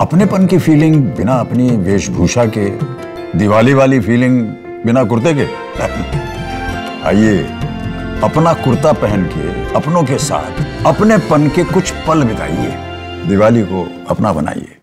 अपनेपन की फीलिंग बिना अपनी वेशभूषा के, दिवाली वाली फीलिंग बिना कुर्ते के। आइए अपना कुर्ता पहन के अपनों के साथ अपनेपन के कुछ पल बिताइए, दिवाली को अपना बनाइए।